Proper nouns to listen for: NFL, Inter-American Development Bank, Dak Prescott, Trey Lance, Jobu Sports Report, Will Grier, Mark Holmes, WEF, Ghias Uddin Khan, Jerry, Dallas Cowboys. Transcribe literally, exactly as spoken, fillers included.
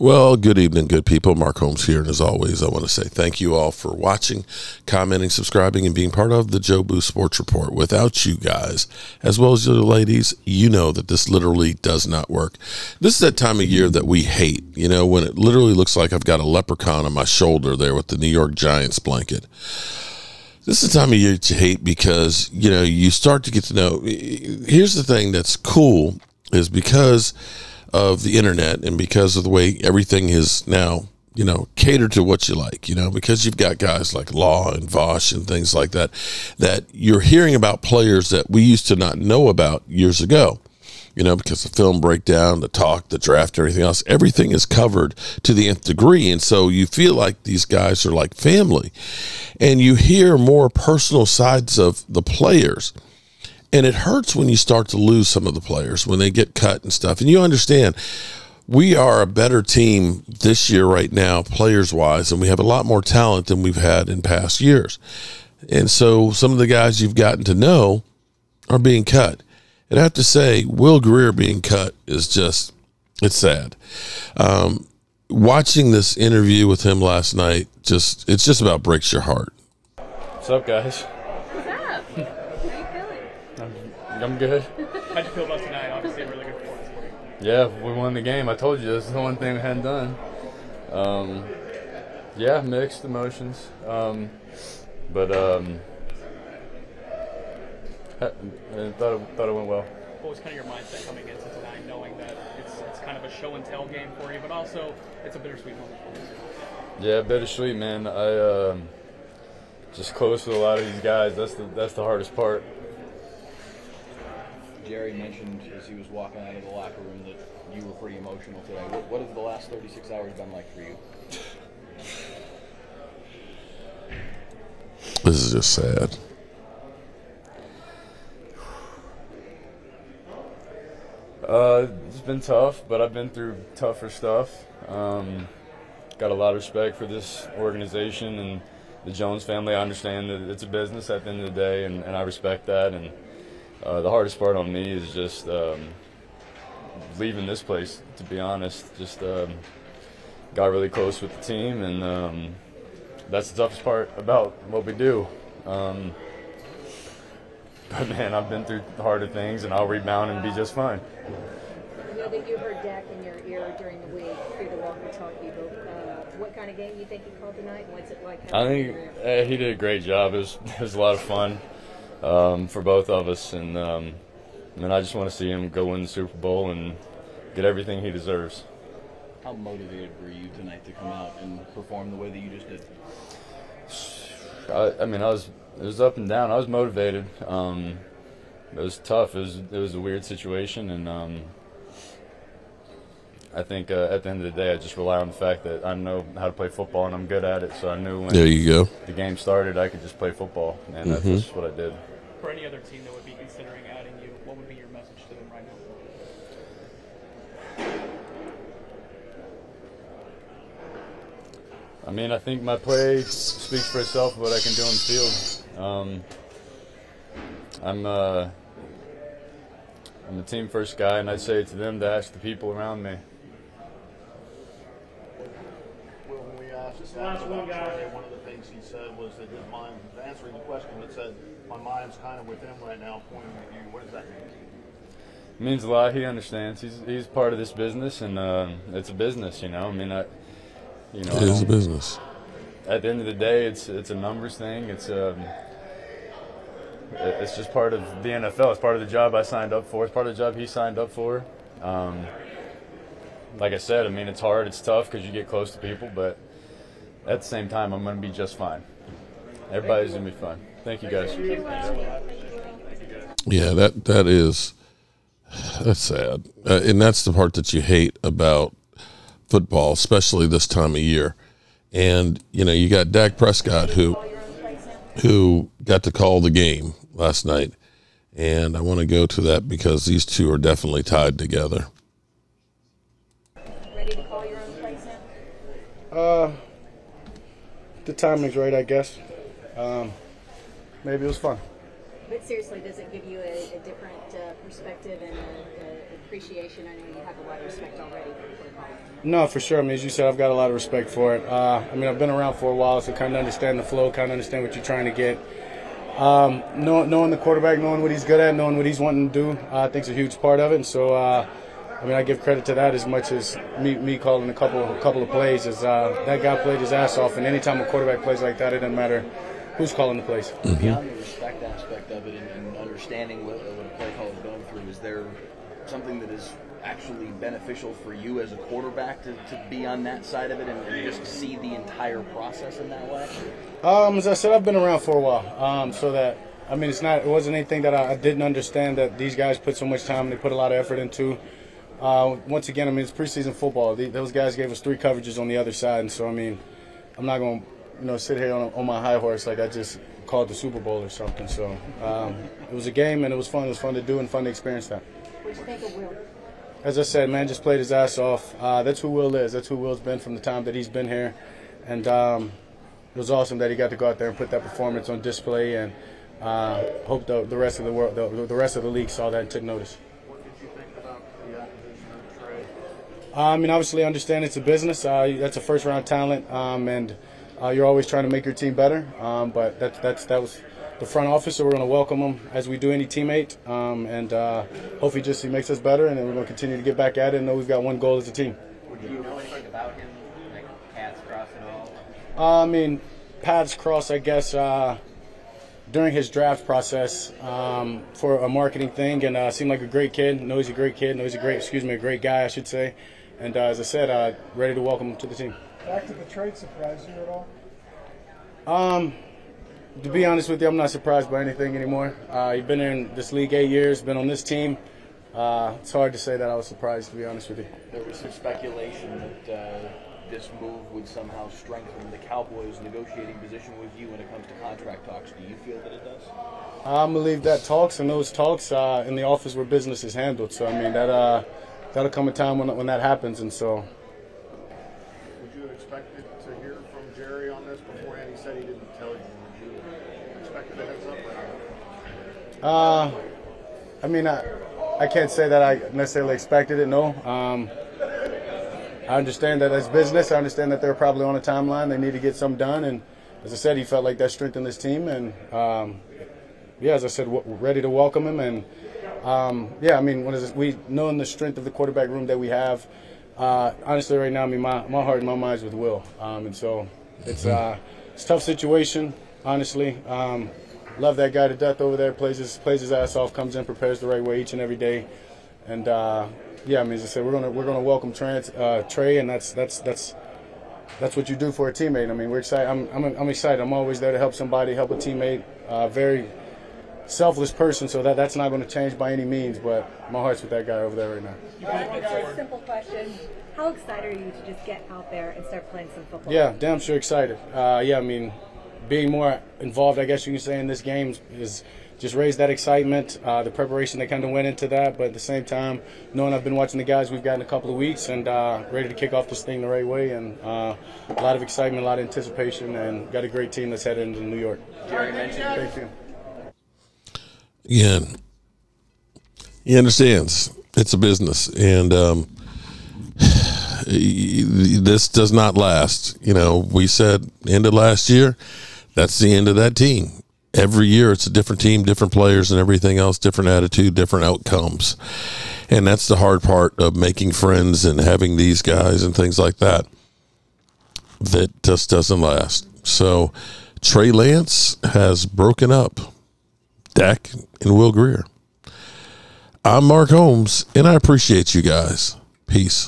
Well, good evening, good people. Mark Holmes here, and as always, I want to say thank you all for watching, commenting, subscribing, and being part of the Jobu Sports Report. Without you guys, as well as the ladies, you know that this literally does not work. This is that time of year that we hate, you know, when it literally looks like I've got a leprechaun on my shoulder there with the New York Giants blanket. This is the time of year to hate because, you know, you start to get to know. Here's the thing that's cool is because of the internet and because of the way everything is now, you know, catered to what you like, you know, because you've got guys like Law and Vosh and things like that, that you're hearing about players that we used to not know about years ago, you know, because the film breakdown, the talk, the draft, everything else, everything is covered to the nth degree. And so you feel like these guys are like family, and you hear more personal sides of the players. And it hurts when you start to lose some of the players, when they get cut and stuff. And you understand, we are a better team this year right now, players-wise, and we have a lot more talent than we've had in past years. And so some of the guys you've gotten to know are being cut. And I have to say, Will Grier being cut is just, it's sad. Um, watching this interview with him last night, just it's just about breaks your heart. What's up, guys? What's up? I'm good. How'd you feel about tonight? Obviously, really good performance. Yeah, we won the game. I told you this is the one thing we hadn't done. Um, yeah, mixed emotions, um, but um, I thought it, thought it went well. What was kind of your mindset coming into tonight, knowing that it's it's kind of a show and tell game for you, but also it's a bittersweet moment for you? Yeah, bittersweet, man. I uh, just close with a lot of these guys. That's the that's the hardest part. Jerry mentioned as he was walking out of the locker room that you were pretty emotional today. What, what have the last thirty-six hours been like for you? This is just sad. Uh, it's been tough, but I've been through tougher stuff. Um, got a lot of respect for this organization and the Jones family. I understand that it's a business at the end of the day, and, and I respect that. And Uh, the hardest part on me is just um, leaving this place, to be honest. Just um, got really close with the team, and um, that's the toughest part about what we do. Um, but, man, I've been through harder things, and I'll rebound and be just fine. I know that you heard Dak in your ear during the week through the walkie-talkie. Uh, what kind of game you think he called tonight, and what's it like? I think uh, he did a great job. It was, it was a lot of fun. Um, for both of us, and um, I mean, I just want to see him go win the Super Bowl and get everything he deserves. How motivated were you tonight to come out and perform the way that you just did? I, I mean, I was it was up and down. I was motivated. Um, it was tough. It was it was a weird situation, and um, I think uh, at the end of the day, I just rely on the fact that I know how to play football and I'm good at it. So I knew when there you go. the game started, I could just play football, and mm-hmm. that's just what I did. For any other team that would be considering adding you, what would be your message to them right now? I mean, I think my play speaks for itself, what I can do on the field. Um, I'm. Uh, I'm the team first guy, and I'd say to them to ask the people around me. Well, when we asked Lance about Trey, one of the things he said was that his mind, answering the question, that said, my mind's kind of with him right now, pointing at you. What does that mean? It means a lot. He understands. He's, he's part of this business, and uh, it's a business, you know. I mean, I, you know. It is a business. At the end of the day, it's, it's a numbers thing. It's a... Um, It's just part of the N F L. It's part of the job I signed up for. It's part of the job he signed up for. Um, like I said, I mean, it's hard. It's tough because you get close to people. But at the same time, I'm going to be just fine. Everybody's going to be fine. Thank you, guys. Yeah, that, that is that's sad. Uh, and that's the part that you hate about football, especially this time of year. And, you know, you got Dak Prescott who – who got to call the game last night. And I want to go to that because these two are definitely tied together. Ready to call your own plays now? Uh, the timing's right, I guess. Um, maybe it was fun. But seriously, does it give you a, a different uh, perspective and a, a appreciation? I know you have a lot of respect already for the call. No, for sure. I mean, as you said, I've got a lot of respect for it. Uh, I mean, I've been around for a while, so kind of understand the flow, kind of understand what you're trying to get. Um, know, knowing the quarterback, knowing what he's good at, knowing what he's wanting to do, uh, I think is a huge part of it. And so, uh, I mean, I give credit to that as much as me, me calling a couple, a couple of plays. As uh, that guy played his ass off, and anytime a quarterback plays like that, it doesn't matter who's calling the plays. Mm-hmm. Beyond the respect aspect of it and, and understanding what, what a play call is going through, is there something that is actually beneficial for you as a quarterback to, to be on that side of it and, and just see the entire process in that way? Um, as I said, I've been around for a while, um, so that I mean, it's not, it wasn't anything that I, I didn't understand that these guys put so much time, they put a lot of effort into. Uh, once again, I mean, it's preseason football. The, those guys gave us three coverages on the other side, and so I mean, I'm not gonna, you know, sit here on, on my high horse like I just called the Super Bowl or something. So um, it was a game, and it was fun. It was fun to do and fun to experience that. What do you think of Will? As I said, man, just played his ass off. Uh, that's who Will is. That's who Will's been from the time that he's been here, and um, it was awesome that he got to go out there and put that performance on display. And uh, hope the, the rest of the world, the, the rest of the league saw that and took notice. I mean, obviously, I understand it's a business. Uh, that's a first-round talent, um, and uh, you're always trying to make your team better. Um, but that, that's, that was the front office, so we're going to welcome him as we do any teammate. Um, and uh, hopefully just he makes us better, and then we're going to continue to get back at it and know we've got one goal as a team. Do you know anything about him, like paths cross at all? Uh, I mean, paths cross, I guess, uh, during his draft process um, for a marketing thing, and uh, seemed like a great kid. I know he's a great kid. I know he's a great, excuse me, a great guy, I should say. And uh, as I said, uh, ready to welcome him to the team. Back to the trade, surprise you at all? Um, to be honest with you, I'm not surprised by anything anymore. Uh, you've been in this league eight years, been on this team. Uh, it's hard to say that I was surprised, to be honest with you. There was some speculation that uh, this move would somehow strengthen the Cowboys' negotiating position with you when it comes to contract talks. Do you feel that it does? I believe that talks and those talks uh, in the office where business is handled. So, I mean, that... Uh, That'll come a time when, when that happens, and so. Would you have expected to hear from Jerry on this beforehand? He said he didn't tell you. Would you have expected a heads up? Uh, I mean, I, I can't say that I necessarily expected it, no. Um, I understand that as business, I understand that they're probably on a timeline. They need to get something done, and as I said, he felt like that strengthened this team, and um, yeah, as I said, w ready to welcome him, and Um, yeah, I mean, what is this? We knowing the strength of the quarterback room that we have. Uh, honestly, right now, I mean, my, my heart and my mind's with Will, um, and so it's, uh, it's a tough situation. Honestly, um, love that guy to death over there. Plays his plays his ass off. Comes in, prepares the right way each and every day. And uh, yeah, I mean, as I said, we're gonna we're gonna welcome Trey, uh, Trey, and that's that's that's that's what you do for a teammate. I mean, we're excited. I'm I'm, I'm excited. I'm always there to help somebody, help a teammate. Uh, very. Selfless person, so that that's not going to change by any means, but my heart's with that guy over there right now. Well, guys, simple question. How excited are you to just get out there and start playing some football? Yeah, damn sure excited. Uh, yeah, I mean, being more involved, I guess you can say, in this game is just raised that excitement, uh, the preparation that kind of went into that, but at the same time, knowing I've been watching the guys we've got in a couple of weeks and uh, ready to kick off this thing the right way, and uh, a lot of excitement, a lot of anticipation, and got a great team that's headed into New York. Jerry mentioned. Thank you. Again, he understands it's a business, and um, this does not last. You know, we said end of last year, that's the end of that team. Every year it's a different team, different players and everything else, different attitude, different outcomes. And that's the hard part of making friends and having these guys and things like that. That just doesn't last. So Trey Lance has broken up Dak and Will Grier. I'm Mark Holmes, and I appreciate you guys. Peace.